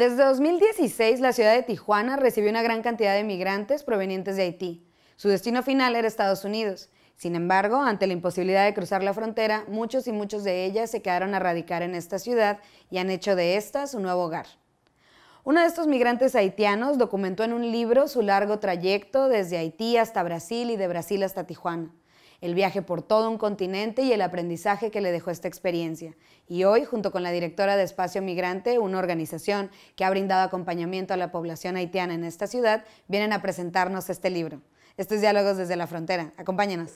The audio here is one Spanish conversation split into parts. Desde 2016, la ciudad de Tijuana recibió una gran cantidad de migrantes provenientes de Haití. Su destino final era Estados Unidos. Sin embargo, ante la imposibilidad de cruzar la frontera, muchos y muchos de ellas se quedaron a radicar en esta ciudad y han hecho de esta su nuevo hogar. Uno de estos migrantes haitianos documentó en un libro su largo trayecto desde Haití hasta Brasil y de Brasil hasta Tijuana, el viaje por todo un continente y el aprendizaje que le dejó esta experiencia. Y hoy, junto con la directora de Espacio Migrante, una organización que ha brindado acompañamiento a la población haitiana en esta ciudad, vienen a presentarnos este libro. Esto es Diálogos desde la Frontera. Acompáñanos.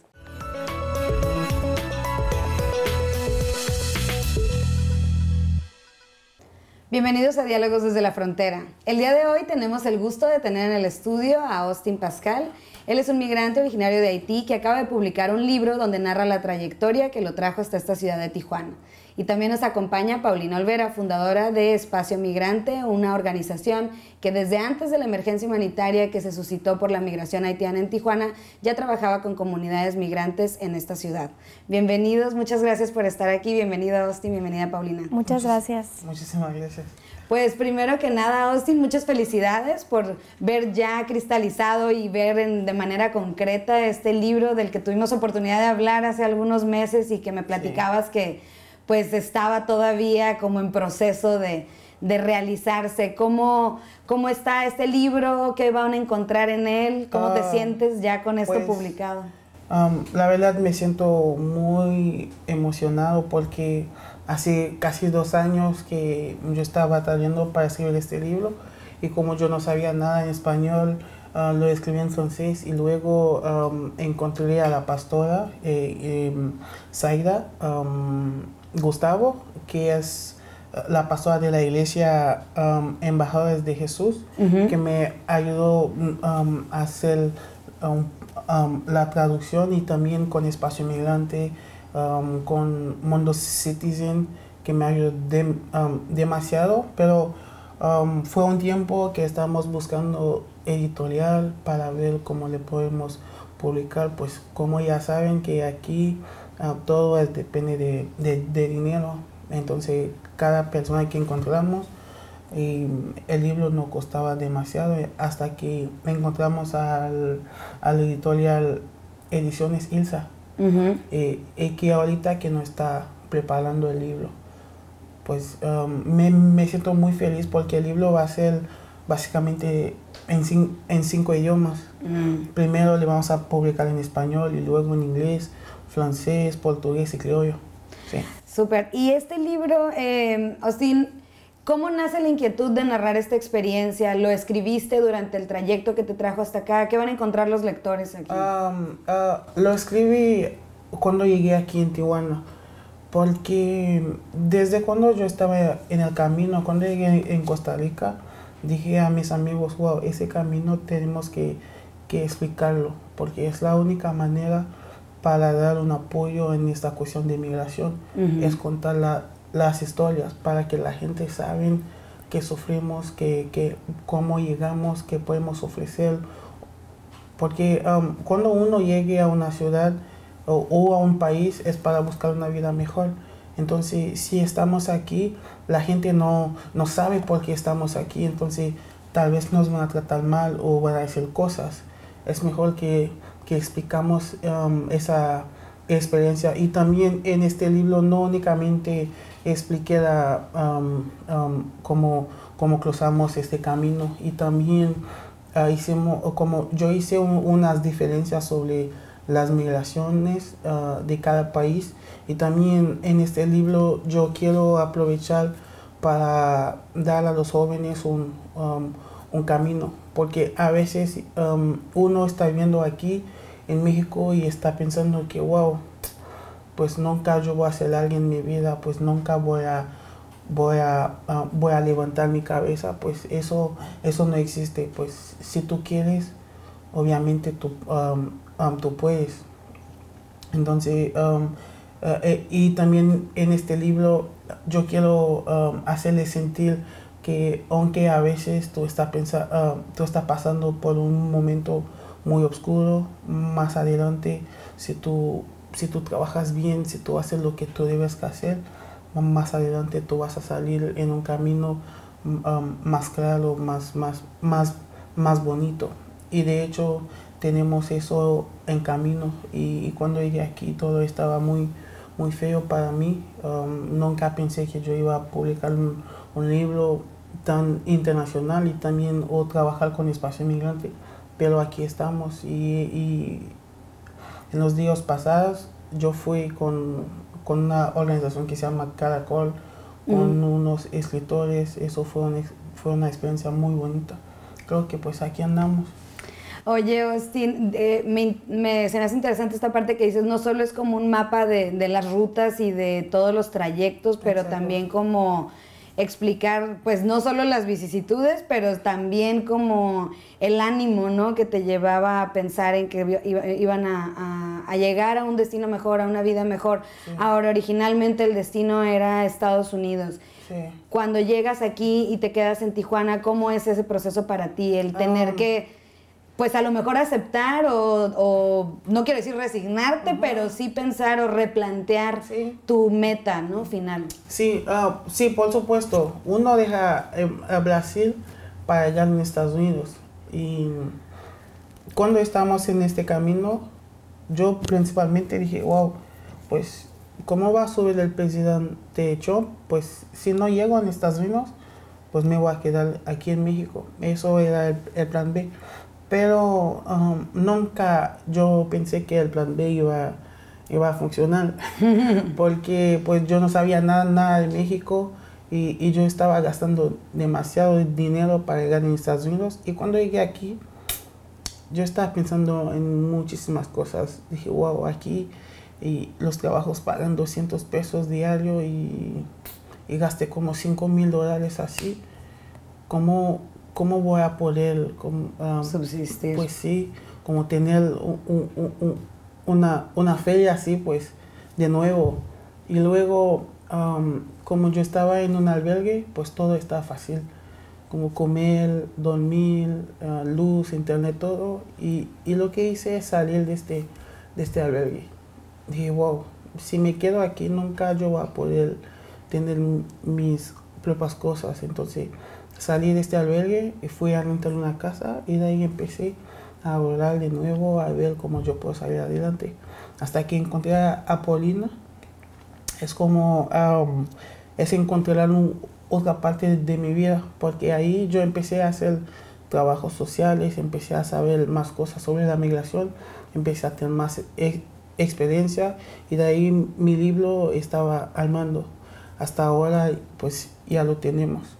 Bienvenidos a Diálogos desde la Frontera. El día de hoy tenemos el gusto de tener en el estudio a Ustin Pascal. Él es un migrante originario de Haití que acaba de publicar un libro donde narra la trayectoria que lo trajo hasta esta ciudad de Tijuana. Y también nos acompaña Paulina Olvera, fundadora de Espacio Migrante, una organización que desde antes de la emergencia humanitaria que se suscitó por la migración haitiana en Tijuana, ya trabajaba con comunidades migrantes en esta ciudad. Bienvenidos, muchas gracias por estar aquí. Bienvenida Ustin, bienvenida Paulina. Muchas gracias. Muchísimas gracias. Pues primero que nada, Ustin, muchas felicidades por ver ya cristalizado y ver de manera concreta este libro del que tuvimos oportunidad de hablar hace algunos meses y que me platicabas que pues estaba todavía como en proceso de realizarse. ¿Cómo está este libro? ¿Qué van a encontrar en él? ¿Cómo te sientes ya con esto publicado? La verdad me siento muy emocionado porque hace casi 2 años que yo estaba batallando para escribir este libro y como yo no sabía nada en español, lo escribí en francés y luego encontré a la pastora Zaida Gustavo, que es la pastora de la iglesia Embajadores de Jesús, que me ayudó a hacer la traducción y también con Espacio Migrante, con Mundo Citizen, que me ayudó demasiado, pero fue un tiempo que estábamos buscando editorial para ver cómo le podemos publicar, pues como ya saben que aquí todo depende de dinero, entonces cada persona que encontramos, y el libro no costaba demasiado hasta que encontramos al editorial Ediciones ILSA, que ahorita que nos está preparando el libro. Pues me siento muy feliz porque el libro va a ser básicamente en 5 idiomas. Primero le vamos a publicar en español y luego en inglés, francés, portugués y criollo. Sí. Súper. Y este libro, Ustin, ¿cómo nace la inquietud de narrar esta experiencia? ¿Lo escribiste durante el trayecto que te trajo hasta acá? ¿Qué van a encontrar los lectores aquí? Lo escribí cuando llegué aquí en Tijuana, porque desde cuando yo estaba en el camino, cuando llegué en Costa Rica, dije a mis amigos, wow, ese camino tenemos que explicarlo, porque es la única manera para dar un apoyo en esta cuestión de migración, es contar las historias para que la gente saben que sufrimos, que cómo llegamos, qué podemos ofrecer. Porque cuando uno llegue a una ciudad o a un país es para buscar una vida mejor. Entonces, si estamos aquí, la gente no sabe por qué estamos aquí, entonces tal vez nos van a tratar mal o van a decir cosas. Es mejor que explicamos esa experiencia. Y también en este libro no únicamente expliqué cómo cruzamos este camino y también yo hice unas diferencias sobre las migraciones de cada país. Y también en este libro yo quiero aprovechar para dar a los jóvenes un camino, porque a veces uno está viendo aquí en México y está pensando que wow, pues nunca yo voy a ser alguien en mi vida, pues nunca voy a levantar mi cabeza, pues eso no existe. Pues si tú quieres, obviamente tú puedes. Entonces y también en este libro yo quiero hacerles sentir que aunque a veces tú estás pasando por un momento muy oscuro, más adelante, si tú trabajas bien, si tú haces lo que tú debes hacer, más adelante tú vas a salir en un camino más claro, más bonito. Y de hecho tenemos eso en camino. Y cuando llegué aquí todo estaba muy feo para mí. Nunca pensé que yo iba a publicar un libro tan internacional y también o trabajar con Espacio Migrante. Pero aquí estamos y en los días pasados yo fui con una organización que se llama Caracol, con unos escritores. Eso fue una experiencia muy bonita. Creo que pues aquí andamos. Oye, Ustin, se me hace interesante esta parte que dices, no solo es como un mapa de las rutas y de todos los trayectos, pero exacto, también como explicar, pues no solo las vicisitudes, pero también como el ánimo, ¿no?, que te llevaba a pensar en que iban a llegar a un destino mejor, a una vida mejor. Sí. Ahora, originalmente el destino era Estados Unidos. Sí. Cuando llegas aquí y te quedas en Tijuana, ¿cómo es ese proceso para ti? El tener que, pues a lo mejor aceptar o no quiero decir resignarte, pero sí pensar o replantear tu meta, ¿no?, final. Sí, sí, por supuesto. Uno deja a Brasil para allá en Estados Unidos. Y cuando estamos en este camino, yo principalmente dije, wow, pues, ¿cómo va a subir el presidente Trump? Pues, si no llego a Estados Unidos, pues me voy a quedar aquí en México. Eso era el plan B. Pero nunca yo pensé que el plan B iba a funcionar, porque pues yo no sabía nada de México y yo estaba gastando demasiado dinero para llegar a Estados Unidos. Y cuando llegué aquí, yo estaba pensando en muchísimas cosas. Dije, wow, aquí y los trabajos pagan 200 pesos diario y gasté como $5,000 así. ¿Cómo voy a poder subsistir? Pues sí, como tener una feria así, pues, de nuevo. Y luego, como yo estaba en un albergue, pues todo está fácil. Como comer, dormir, luz, internet, todo. Y lo que hice es salir de este albergue. Dije, wow, si me quedo aquí, nunca yo voy a poder tener mis propias cosas. Entonces, salí de este albergue y fui a rentar una casa y de ahí empecé a volar de nuevo, a ver cómo yo puedo salir adelante. Hasta que encontré a Paulina. Es como, es encontrar otra parte de mi vida, porque ahí yo empecé a hacer trabajos sociales, empecé a saber más cosas sobre la migración, empecé a tener más experiencia y de ahí mi libro estaba armando. Hasta ahora pues ya lo tenemos.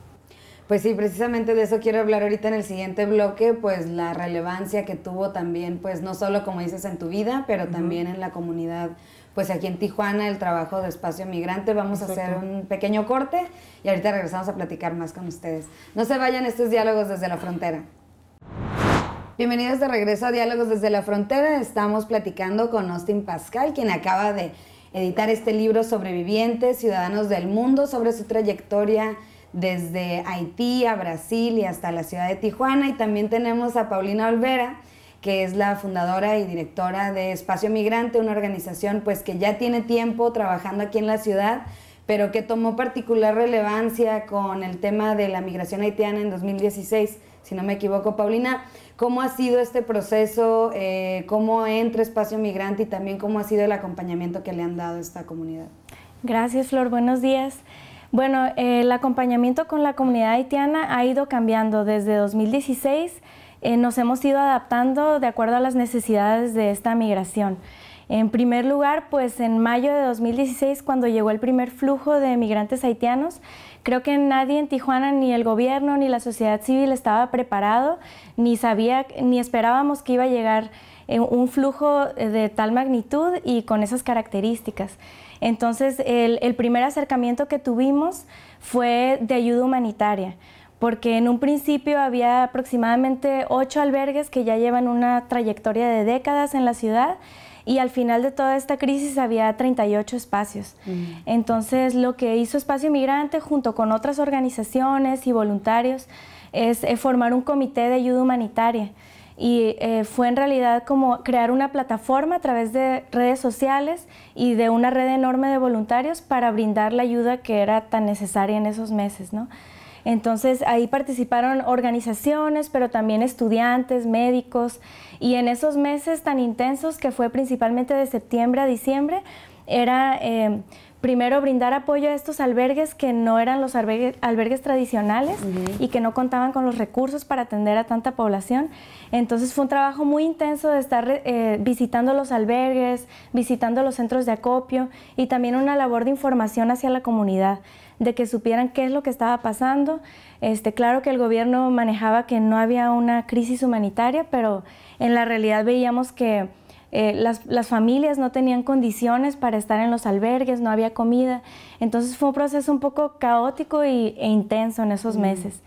Pues sí, precisamente de eso quiero hablar ahorita en el siguiente bloque, pues la relevancia que tuvo también, pues no solo como dices en tu vida, pero también en la comunidad, pues aquí en Tijuana, el trabajo de Espacio Migrante. Vamos a hacer un pequeño corte y ahorita regresamos a platicar más con ustedes. No se vayan, estos Diálogos desde la Frontera. Bienvenidos de regreso a Diálogos desde la Frontera. Estamos platicando con Ustin Pascal, quien acaba de editar este libro Sobrevivientes, Ciudadanos del Mundo, sobre su trayectoria desde Haití a Brasil y hasta la ciudad de Tijuana. Y también tenemos a Paulina Olvera, que es la fundadora y directora de Espacio Migrante, una organización pues que ya tiene tiempo trabajando aquí en la ciudad, pero que tomó particular relevancia con el tema de la migración haitiana en 2016, si no me equivoco. Paulina, ¿cómo ha sido este proceso? ¿Cómo entra Espacio Migrante y también cómo ha sido el acompañamiento que le han dado a esta comunidad? Gracias, Flor. Buenos días. Bueno, el acompañamiento con la comunidad haitiana ha ido cambiando desde 2016. Nos hemos ido adaptando de acuerdo a las necesidades de esta migración. En primer lugar, pues en mayo de 2016, cuando llegó el primer flujo de migrantes haitianos, creo que nadie en Tijuana, ni el gobierno, ni la sociedad civil estaba preparado, ni sabía, ni esperábamos que iba a llegar un flujo de tal magnitud y con esas características. Entonces, el primer acercamiento que tuvimos fue de ayuda humanitaria, porque en un principio había aproximadamente 8 albergues que ya llevan una trayectoria de décadas en la ciudad y al final de toda esta crisis había 38 espacios. Entonces, lo que hizo Espacio Migrante junto con otras organizaciones y voluntarios es formar un comité de ayuda humanitaria. y fue en realidad como crear una plataforma a través de redes sociales y de una red enorme de voluntarios para brindar la ayuda que era tan necesaria en esos meses, ¿no? Entonces ahí participaron organizaciones, pero también estudiantes, médicos, y en esos meses tan intensos que fue principalmente de septiembre a diciembre, era primero brindar apoyo a estos albergues que no eran los albergues tradicionales y que no contaban con los recursos para atender a tanta población. Entonces fue un trabajo muy intenso de estar visitando los albergues, visitando los centros de acopio y también una labor de información hacia la comunidad, de que supieran qué es lo que estaba pasando. Claro que el gobierno manejaba que no había una crisis humanitaria, pero en la realidad veíamos que las familias no tenían condiciones para estar en los albergues, no había comida. Entonces fue un proceso un poco caótico e intenso en esos meses.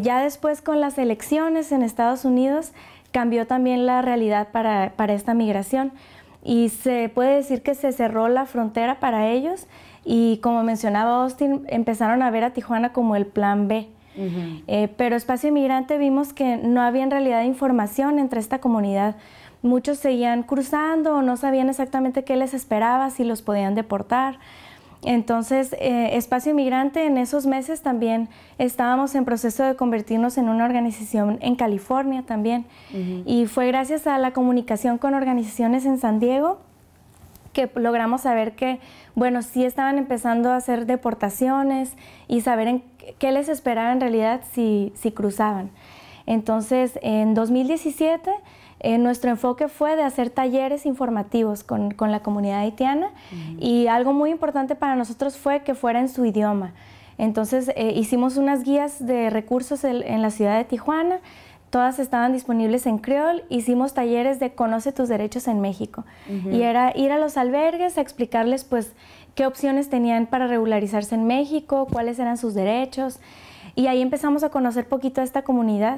Ya después, con las elecciones en Estados Unidos, cambió también la realidad para esta migración. Y se puede decir que se cerró la frontera para ellos. Y como mencionaba Austin, empezaron a ver a Tijuana como el plan B. Pero Espacio Migrante vimos que no había en realidad información entre esta comunidad. Muchos seguían cruzando o no sabían exactamente qué les esperaba, si los podían deportar. Entonces, Espacio Migrante, en esos meses también estábamos en proceso de convertirnos en una organización en California también. Y fue gracias a la comunicación con organizaciones en San Diego que logramos saber que, bueno, sí estaban empezando a hacer deportaciones y saber qué les esperaba en realidad si cruzaban. Entonces, en 2017, nuestro enfoque fue de hacer talleres informativos con la comunidad haitiana y algo muy importante para nosotros fue que fuera en su idioma. Entonces, hicimos unas guías de recursos en la ciudad de Tijuana. Todas estaban disponibles en creol. Hicimos talleres de Conoce tus derechos en México. Y era ir a los albergues a explicarles, pues, qué opciones tenían para regularizarse en México, cuáles eran sus derechos. Y ahí empezamos a conocer poquito a esta comunidad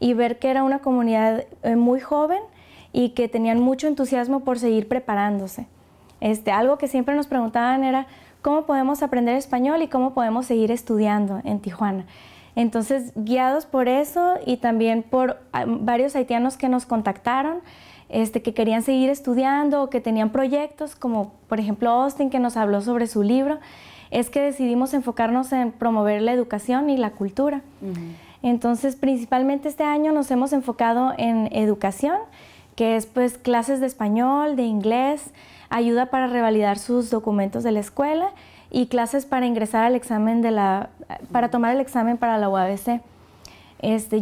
y ver que era una comunidad muy joven y que tenían mucho entusiasmo por seguir preparándose. Algo que siempre nos preguntaban era cómo podemos aprender español y cómo podemos seguir estudiando en Tijuana. Entonces, guiados por eso y también por varios haitianos que nos contactaron, que querían seguir estudiando o que tenían proyectos, como por ejemplo Austin, que nos habló sobre su libro, es que decidimos enfocarnos en promover la educación y la cultura. Entonces, principalmente este año nos hemos enfocado en educación, que es, pues, clases de español, de inglés, ayuda para revalidar sus documentos de la escuela, y clases para ingresar al examen para tomar el examen para la UABC.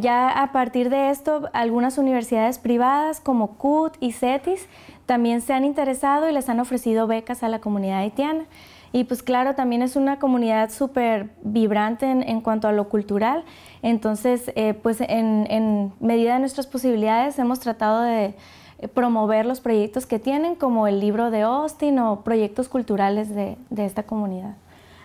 Ya a partir de esto, algunas universidades privadas como CUT y CETIS también se han interesado y les han ofrecido becas a la comunidad haitiana. Y pues claro, también es una comunidad súper vibrante en cuanto a lo cultural. Entonces, pues en medida de nuestras posibilidades hemos tratado de promover los proyectos que tienen, como el libro de Austin o proyectos culturales de esta comunidad.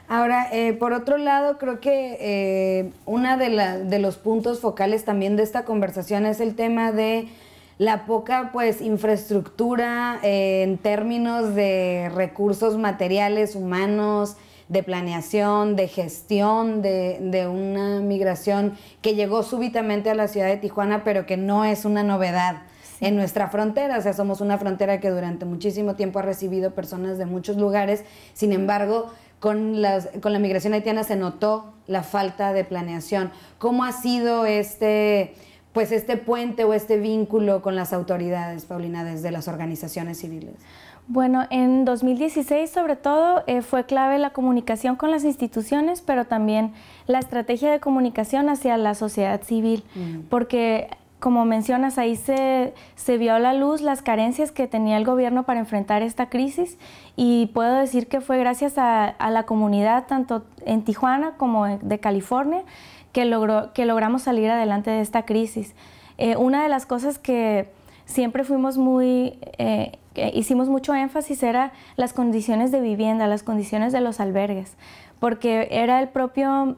Ahora, por otro lado, creo que uno de los puntos focales también de esta conversación es el tema de la poca, pues, infraestructura en términos de recursos materiales, humanos, de planeación, de gestión de una migración que llegó súbitamente a la ciudad de Tijuana, pero que no es una novedad en nuestra frontera. O sea, somos una frontera que durante muchísimo tiempo ha recibido personas de muchos lugares. Sin embargo, con la migración haitiana se notó la falta de planeación. ¿Cómo ha sido este puente o este vínculo con las autoridades, Paulina, desde las organizaciones civiles? Bueno, en 2016 sobre todo fue clave la comunicación con las instituciones, pero también la estrategia de comunicación hacia la sociedad civil, porque, como mencionas, ahí se vio a la luz las carencias que tenía el gobierno para enfrentar esta crisis, y puedo decir que fue gracias a la comunidad, tanto en Tijuana como de California, que logramos salir adelante de esta crisis. Una de las cosas que siempre hicimos mucho énfasis era las condiciones de vivienda, las condiciones de los albergues, porque era el propio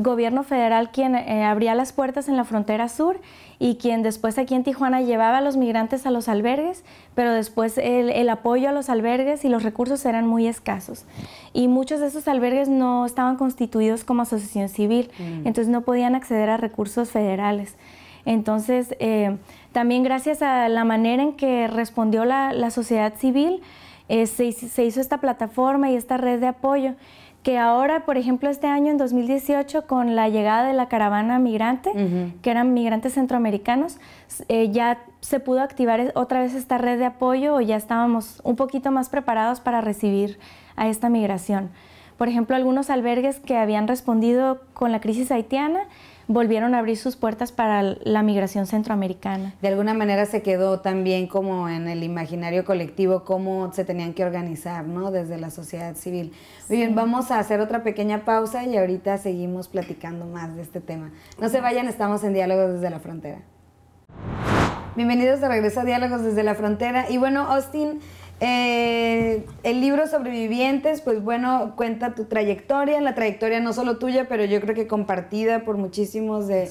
gobierno federal quien abría las puertas en la frontera sur y quien después aquí en Tijuana llevaba a los migrantes a los albergues, pero después el apoyo a los albergues y los recursos eran muy escasos. Y muchos de esos albergues no estaban constituidos como asociación civil, entonces no podían acceder a recursos federales. Entonces, también gracias a la manera en que respondió la sociedad civil, se hizo esta plataforma y esta red de apoyo, que ahora, por ejemplo, este año, en 2018, con la llegada de la caravana migrante, que eran migrantes centroamericanos, ya se pudo activar otra vez esta red de apoyo, o ya estábamos un poquito más preparados para recibir a esta migración. Por ejemplo, algunos albergues que habían respondido con la crisis haitiana volvieron a abrir sus puertas para la migración centroamericana. De alguna manera se quedó también como en el imaginario colectivo cómo se tenían que organizar, ¿no?, desde la sociedad civil. Sí. Bien, vamos a hacer otra pequeña pausa y ahorita seguimos platicando más de este tema. No se vayan, estamos en Diálogos desde la Frontera. Bienvenidos de regreso a Diálogos desde la Frontera. Y bueno, Ustin, el libro Sobrevivientes, pues bueno, cuenta tu trayectoria, la trayectoria no solo tuya, pero yo creo que compartida por muchísimos de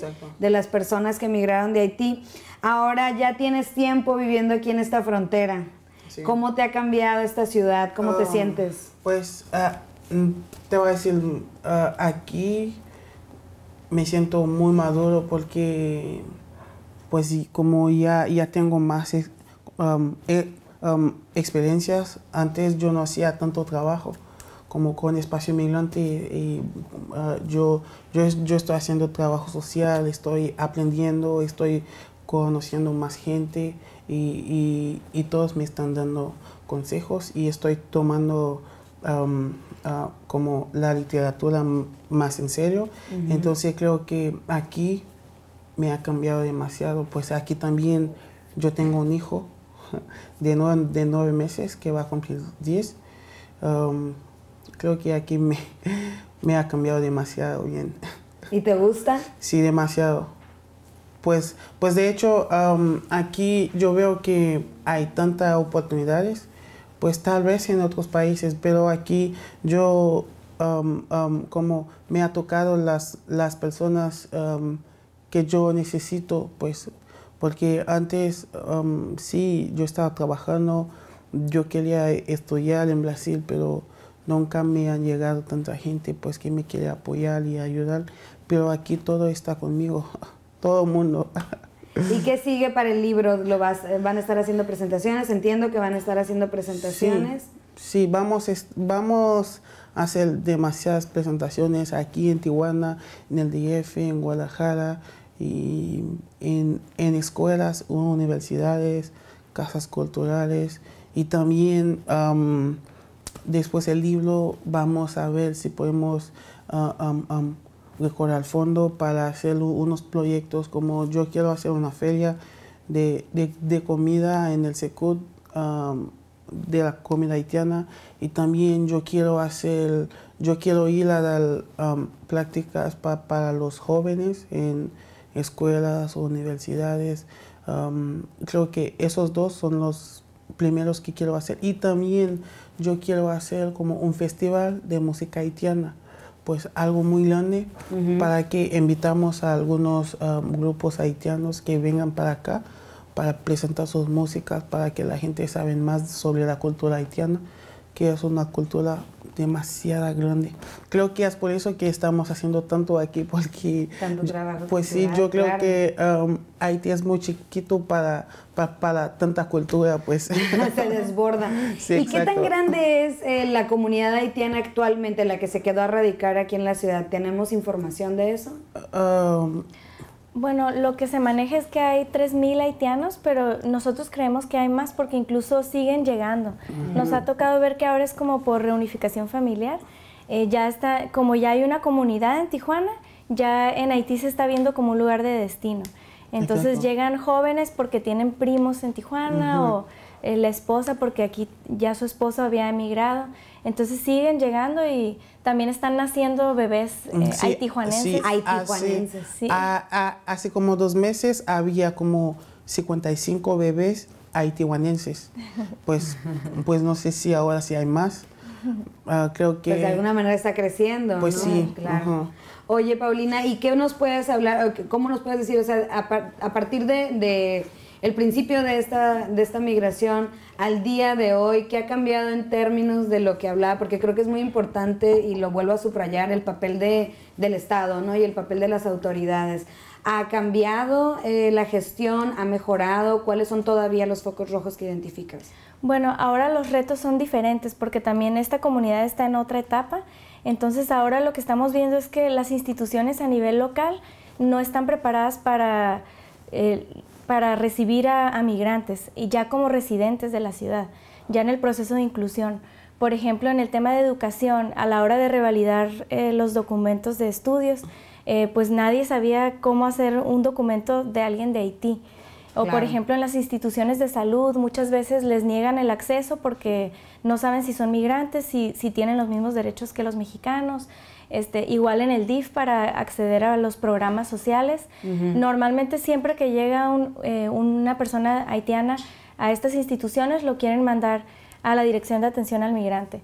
las personas que emigraron de Haití. Ahora ya tienes tiempo viviendo aquí en esta frontera. Sí. ¿Cómo te ha cambiado esta ciudad? ¿Cómo te sientes? Pues te voy a decir, aquí me siento muy maduro porque pues como ya tengo más experiencias. Antes yo no hacía tanto trabajo como con Espacio Migrante, yo estoy haciendo trabajo social, estoy aprendiendo, estoy conociendo más gente y todos me están dando consejos y estoy tomando como la literatura más en serio. Entonces creo que aquí me ha cambiado demasiado, pues aquí también yo tengo un hijo de 9 meses que va a cumplir 10. Creo que aquí me ha cambiado demasiado bien. ¿Y te gusta? Sí, demasiado. Pues de hecho, aquí yo veo que hay tantas oportunidades, pues tal vez en otros países, pero aquí yo, como me ha tocado las personas que yo necesito, pues. Porque antes, sí, yo estaba trabajando, yo quería estudiar en Brasil, pero nunca me han llegado tanta gente pues que me quiere apoyar y ayudar. Pero aquí todo está conmigo, todo el mundo. ¿Y qué sigue para el libro? ¿Van a estar haciendo presentaciones? Entiendo que van a estar haciendo presentaciones. Sí, sí, vamos a hacer demasiadas presentaciones aquí en Tijuana, en el DF, en Guadalajara, y en escuelas, universidades, casas culturales, y también después del libro vamos a ver si podemos recorrer fondos para hacer unos proyectos, como yo quiero hacer una feria de comida en el CUT, de la comida haitiana, y también yo quiero ir a dar prácticas para los jóvenes en escuelas, universidades. Creo que esos dos son los primeros que quiero hacer. Y también yo quiero hacer como un festival de música haitiana, pues algo muy grande, para que invitamos a algunos grupos haitianos que vengan para acá para presentar sus músicas, para que la gente sabe más sobre la cultura haitiana, que es una cultura demasiado grande. Creo que es por eso que estamos haciendo tanto aquí, porque tanto trabajo. Pues sí, yo creo que Haití es muy chiquito para tanta cultura, pues. Se desborda. Sí, ¿y exacto. Qué tan grande es la comunidad haitiana actualmente, la que se quedó a radicar aquí en la ciudad? ¿Tenemos información de eso? Bueno, lo que se maneja es que hay 3,000 haitianos, pero nosotros creemos que hay más porque incluso siguen llegando. Nos ha tocado ver que ahora es como por reunificación familiar. Ya está, como ya hay una comunidad en Tijuana, ya en Haití se está viendo como un lugar de destino. Entonces llegan jóvenes porque tienen primos en Tijuana o la esposa porque aquí ya su esposo había emigrado. Entonces siguen llegando y también están naciendo bebés haitijuanenses. Sí. Hace como 2 meses había como 55 bebés haitijuanenses. Pues no sé si ahora sí hay más. Creo que... Pues de alguna manera está creciendo, pues, ¿no? Sí, claro. Oye, Paulina, ¿y qué nos puedes hablar? ¿Cómo nos puedes decir? O sea, a partir de el principio de esta migración al día de hoy, qué ha cambiado en términos de lo que hablaba, porque creo que es muy importante, y lo vuelvo a subrayar, el papel del Estado, ¿no? Y el papel de las autoridades. ¿Ha cambiado la gestión? ¿Ha mejorado? ¿Cuáles son todavía los focos rojos que identificas? Bueno, ahora los retos son diferentes porque también esta comunidad está en otra etapa. Entonces ahora lo que estamos viendo es que las instituciones a nivel local no están preparadas para recibir a migrantes y ya como residentes de la ciudad, ya en el proceso de inclusión. Por ejemplo, en el tema de educación, a la hora de revalidar los documentos de estudios, pues nadie sabía cómo hacer un documento de alguien de Haití. O claro. Por ejemplo, en las instituciones de salud muchas veces les niegan el acceso porque no saben si son migrantes, si tienen los mismos derechos que los mexicanos. Igual en el DIF para acceder a los programas sociales. Normalmente siempre que llega una persona haitiana a estas instituciones lo quieren mandar a la Dirección de Atención al Migrante.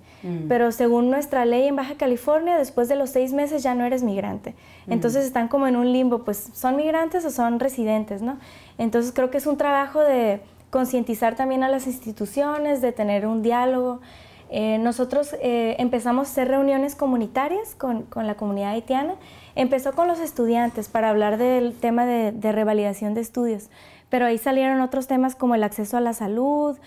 Pero según nuestra ley en Baja California, después de los 6 meses ya no eres migrante. Entonces están como en un limbo, pues son migrantes o son residentes, ¿no? Entonces creo que es un trabajo de concientizar también a las instituciones, de tener un diálogo. Nosotros empezamos a hacer reuniones comunitarias con la comunidad haitiana. Empezó con los estudiantes para hablar del tema de revalidación de estudios, pero ahí salieron otros temas como el acceso a la salud,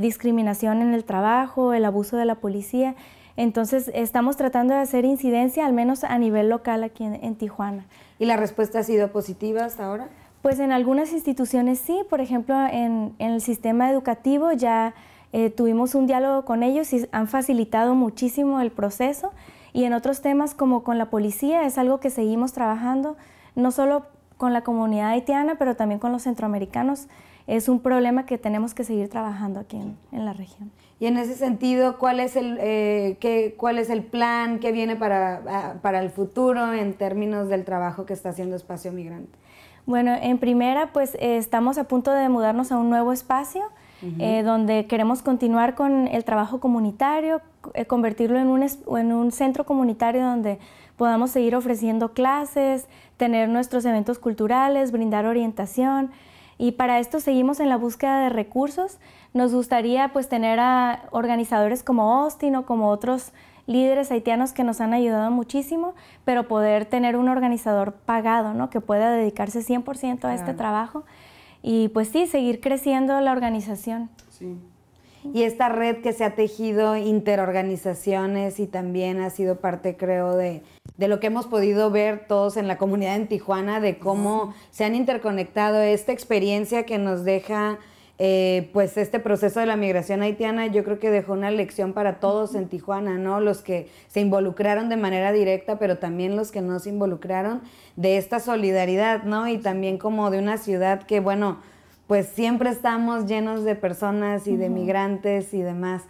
discriminación en el trabajo, el abuso de la policía. Entonces estamos tratando de hacer incidencia, al menos a nivel local aquí en Tijuana. ¿Y la respuesta ha sido positiva hasta ahora? Pues en algunas instituciones sí, por ejemplo en el sistema educativo ya tuvimos un diálogo con ellos y han facilitado muchísimo el proceso. Y en otros temas como con la policía es algo que seguimos trabajando, no solo con la comunidad haitiana, pero también con los centroamericanos. Es un problema que tenemos que seguir trabajando aquí en la región. Y en ese sentido, ¿cuál es el plan que viene para el futuro en términos del trabajo que está haciendo Espacio Migrante? Bueno, en primera, pues estamos a punto de mudarnos a un nuevo espacio, donde queremos continuar con el trabajo comunitario, convertirlo en un centro comunitario donde podamos seguir ofreciendo clases, tener nuestros eventos culturales, brindar orientación. Y para esto seguimos en la búsqueda de recursos. Nos gustaría pues tener a organizadores como Austin o como otros líderes haitianos que nos han ayudado muchísimo, pero poder tener un organizador pagado, ¿no? Que pueda dedicarse 100% a este trabajo y pues sí, seguir creciendo la organización. Sí. Y esta red que se ha tejido interorganizaciones y también ha sido parte, creo, de lo que hemos podido ver todos en la comunidad en Tijuana, de cómo se han interconectado esta experiencia que nos deja pues este proceso de la migración haitiana. Yo creo que dejó una lección para todos en Tijuana, ¿no? Los que se involucraron de manera directa, pero también los que no se involucraron, de esta solidaridad, ¿no? Y también como de una ciudad que, bueno, pues siempre estamos llenos de personas y de migrantes y demás.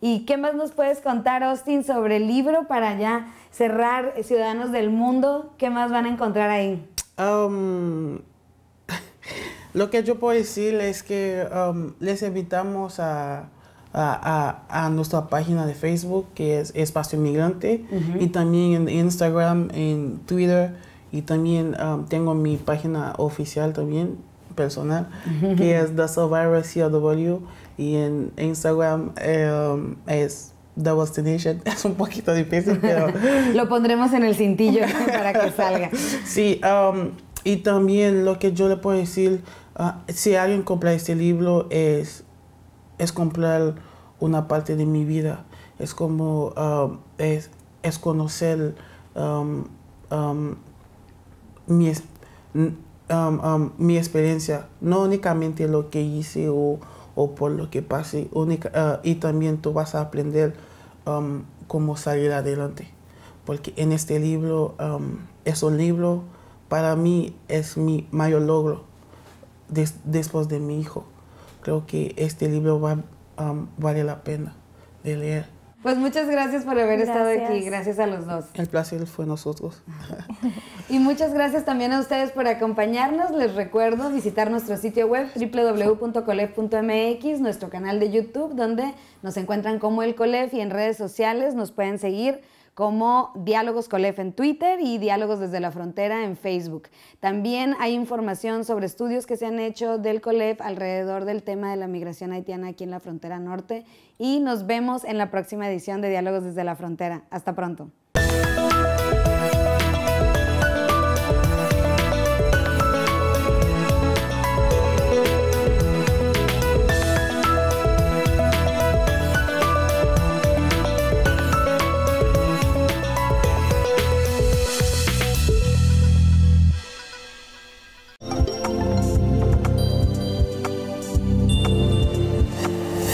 ¿Y qué más nos puedes contar, Austin, sobre el libro para ya cerrar Ciudadanos del Mundo? ¿Qué más van a encontrar ahí? Lo que yo puedo decir es que les invitamos a nuestra página de Facebook, que es Espacio Migrante, y también en Instagram, en Twitter, y también tengo mi página oficial también, personal, que es The Survivor CLW, y en Instagram es TheWastenation. Es un poquito difícil, pero lo pondremos en el cintillo para que salga. Sí, y también lo que yo le puedo decir, si alguien compra este libro, es comprar una parte de mi vida. Es como es conocer mi experiencia, no únicamente lo que hice o por lo que pasé, y también tú vas a aprender cómo salir adelante, porque en este libro, es un libro, para mí es mi mayor logro después de mi hijo. Creo que este libro vale la pena de leer. Pues muchas gracias por haber estado aquí. Gracias a los dos. El placer fue nosotros. Y muchas gracias también a ustedes por acompañarnos. Les recuerdo visitar nuestro sitio web www.colef.mx, nuestro canal de YouTube, donde nos encuentran como El Colef, y en redes sociales nos pueden seguir como Diálogos Colef en Twitter y Diálogos desde la Frontera en Facebook. También hay información sobre estudios que se han hecho del Colef alrededor del tema de la migración haitiana aquí en la Frontera Norte, y nos vemos en la próxima edición de Diálogos desde la Frontera. Hasta pronto.